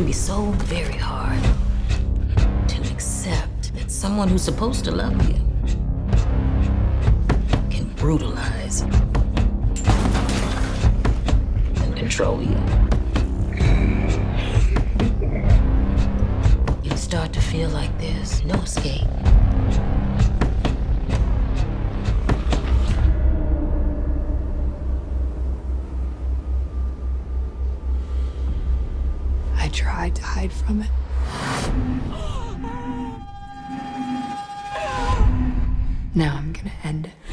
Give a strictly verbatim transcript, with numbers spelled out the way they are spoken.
can be so very hard to accept that someone who's supposed to love you can brutalize and control you. You start to feel like there's no escape. I tried to hide from it. Now I'm gonna end it.